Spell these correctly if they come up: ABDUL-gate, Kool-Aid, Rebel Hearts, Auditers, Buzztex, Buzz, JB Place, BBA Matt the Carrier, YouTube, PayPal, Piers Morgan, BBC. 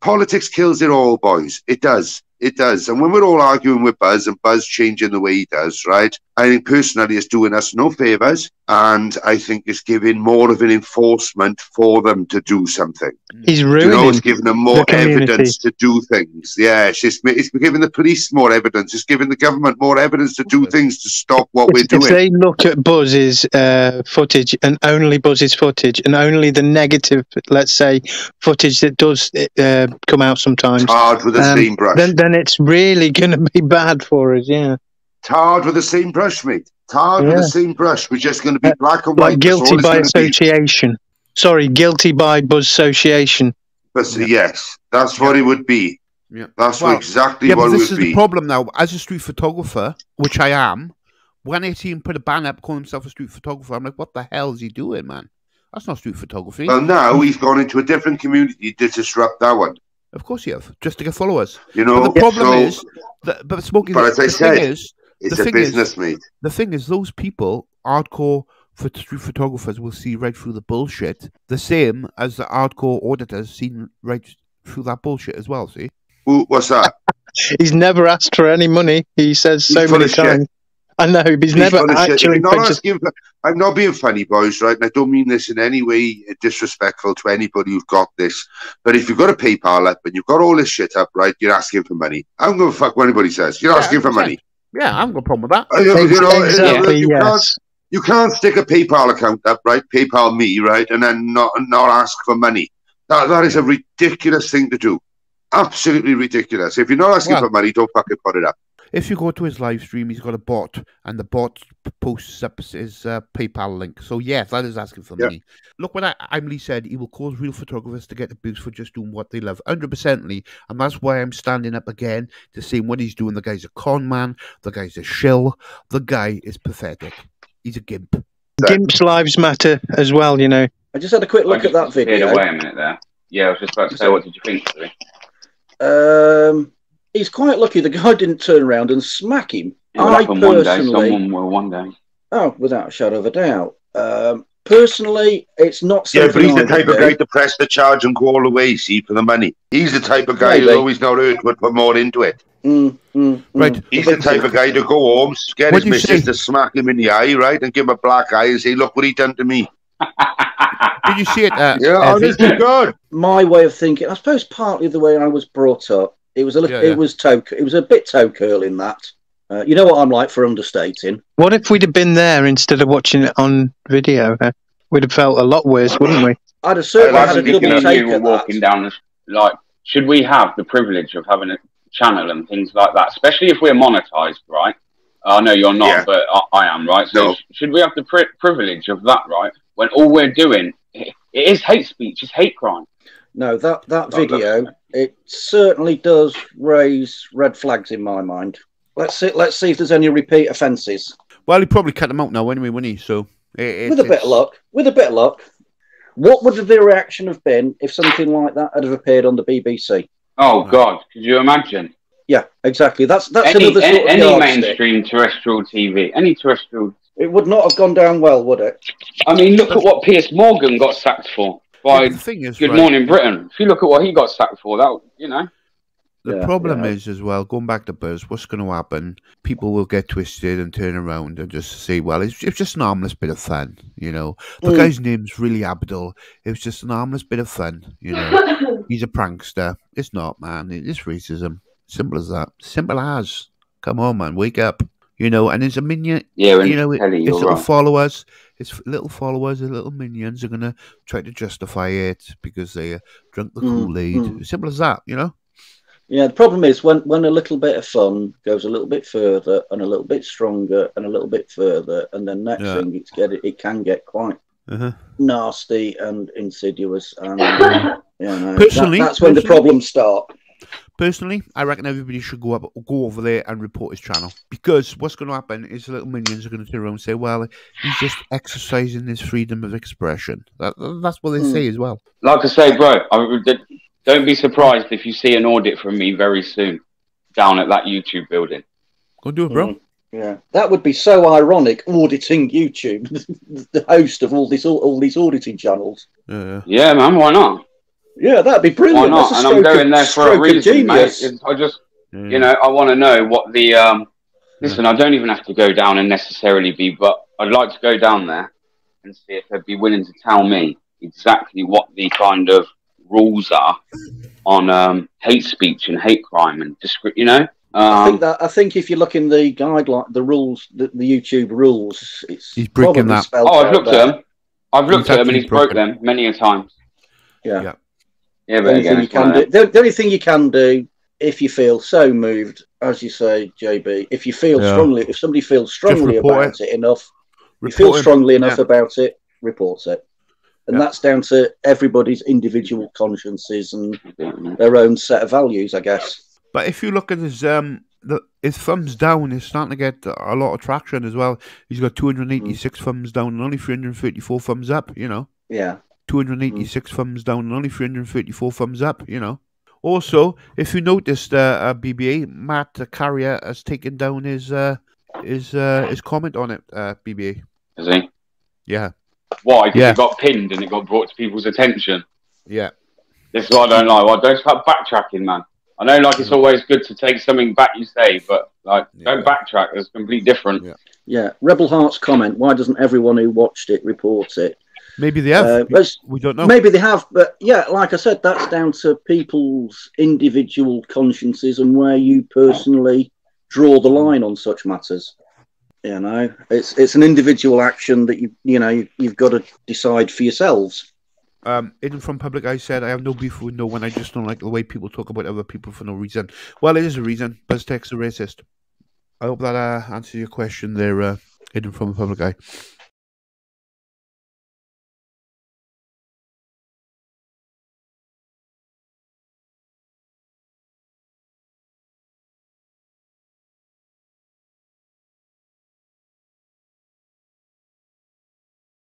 Politics kills it all, boys. It does. It does. And when we're all arguing with Buzz and Buzz changing the way he does, right, I think personally it's doing us no favours, and I think it's giving more of an enforcement for them to do something. He's ruining, you know, it's giving them more evidence to do things. Yeah, it's giving the police more evidence. It's giving the government more evidence to do things to stop what we're doing. If they look at Buzz's footage and only Buzz's footage and only the negative, let's say, footage that does come out sometimes. Hard with a steam brush. Then it's really going to be bad for us, yeah. Tarred with the same brush, mate. Tarred with the same brush. We're just going to be black and white. Like guilty by association. Sorry, guilty by Buzz association. But yes, that's what it would be. Yeah. That's exactly what it would be. This is the problem now. As a street photographer, which I am, when I see him put a banner up calling himself a street photographer, I'm like, what the hell is he doing, man? That's not street photography. Well, now he's gone into a different community to disrupt that one. Of course you have, just to get followers. You know, but the problem is that, but smoking. But as I said, it's a business, mate. The thing is, those people, hardcore photographers, will see right through the bullshit, the same as the hardcore auditors seen right through that bullshit as well. See? Ooh, what's that? He's never asked for any money. He says so many times. I know, but he's never actually. I'm not being funny, boys, right? And I don't mean this in any way disrespectful to anybody who's got this. But if you've got a PayPal up and you've got all this shit up, right, you're asking for money. I don't give a fuck what anybody says. You're asking for money. Yeah, I haven't got a problem with that. You can't stick a PayPal account up, right? PayPal me, right? And then not ask for money. That is a ridiculous thing to do. Absolutely ridiculous. If you're not asking for money, don't fucking put it up. If you go to his live stream, he's got a bot, and the bot posts up his PayPal link. So, yes, that is asking for money. Look what Imlay said. He will cause real photographers to get abused for just doing what they love. 100%. And that's why I'm standing up again to say what he's doing. The guy's a con man. The guy's a shill. The guy is pathetic. He's a gimp. Gimps' lives matter as well, you know. I just had a quick look at that video. Wait a minute there. Yeah, I was just about to say, what did you think, Louis? He's quite lucky the guy didn't turn around and smack him. I personally... Someone will one day. Oh, without a shadow of a doubt. Personally, it's not so... Yeah, but he's the type of guy to press the charge and go all the way, see, for the money. He's the type of guy who's always not hurt but put more into it. Right. He's the type of guy to go home, get his missus to smack him in the eye, right, and give him a black eye and say, look what he done to me. Did you see it? Yeah, honestly, God. My way of thinking, I suppose partly the way I was brought up, it was a little, it was a bit toe curling. That you know what I'm like for understating. What if we'd have been there instead of watching it on video? We'd have felt a lot worse, wouldn't we? I'd have certainly had a double take of walking down. Like, should we have the privilege of having a channel and things like that? Especially if we're monetized, right? I know you're not, but I am, right? So should we have the privilege of that, right? When all we're doing it is hate speech, it's hate crime. No, that video, it certainly does raise red flags in my mind. Let's see if there's any repeat offences. Well, he probably cut them out now anyway, wouldn't he? So with a bit of luck, what would the reaction have been if something like that had appeared on the BBC? Oh God, could you imagine? Yeah, exactly. That's another sort of any mainstream terrestrial TV, any terrestrial. It would not have gone down well, would it? I mean, look at what Piers Morgan got sacked for. By Good Morning Britain. If you look at what he got sacked for, that, you know. The problem is, as well, going back to Buzz, what's going to happen? People will get twisted and turn around and just say, well, it's just an harmless bit of fun, you know. The guy's name's really Abdul. It was just an harmless bit of fun, you know. He's a prankster. It's not, man. It's racism. Simple as that. Simple as. Come on, man. Wake up. You know, and it's a minion, you know, it's little followers, his little minions are going to try to justify it because they drunk the Kool-Aid. Simple as that, you know? Yeah, the problem is when a little bit of fun goes a little bit further and a little bit stronger and a little bit further, and then next thing, it can get quite nasty and insidious. And, you know, that's when the problems start. Personally, I reckon everybody should go over there and report his channel, because what's going to happen is the little minions are going to turn around and say, well, he's just exercising his freedom of expression. That's what they say as well. Like I say, bro, don't be surprised if you see an audit from me very soon down at that YouTube building. Go do it, bro. Yeah, that would be so ironic, auditing YouTube, the host of all these auditing channels. Yeah, man, why not? Yeah, that'd be brilliant. Why not? And I'm going there for a reason, mate. I just, you know, I want to know what the... Listen, I don't even have to go down and necessarily be, but I'd like to go down there and see if they'd be willing to tell me exactly what the kind of rules are on hate speech and hate crime and, you know? I think if you look in the guideline, the rules, the YouTube rules, it's he's breaking that. Oh, I've looked at them. I've looked at them, and he's broke them many a times. Yeah, yeah. Yeah, but again, the only thing you can do if you feel so moved, as you say, JB, if you feel strongly, if somebody feels strongly about it enough, you feel strongly enough about it, report it. And that's down to everybody's individual consciences and their own set of values, I guess. But if you look at his thumbs down, he's starting to get a lot of traction as well. He's got 286 thumbs down and only 334 thumbs up, you know. Yeah. 286 thumbs down and only 334 thumbs up, you know. Also, if you noticed, BBA, Matt the Carrier has taken down his comment on it, BBA. Has he? Yeah. Why? Because it got pinned and it got brought to people's attention. Yeah. This is what I don't like. Well, don't start backtracking, man. I know, like, it's always good to take something back you say, but, like, don't backtrack. It's completely different. Yeah. Rebel Hearts comment, why doesn't everyone who watched it report it? Maybe they have. We don't know. Maybe they have, but, yeah, like I said, that's down to people's individual consciences and where you personally draw the line on such matters. You know, it's an individual action that, you know, you've got to decide for yourselves. In From Public, I said, I have no beef with no one. I just don't like the way people talk about other people for no reason. Well, it is a reason. Buzztex is a racist. I hope that answers your question there, Hidden From the Public Eye.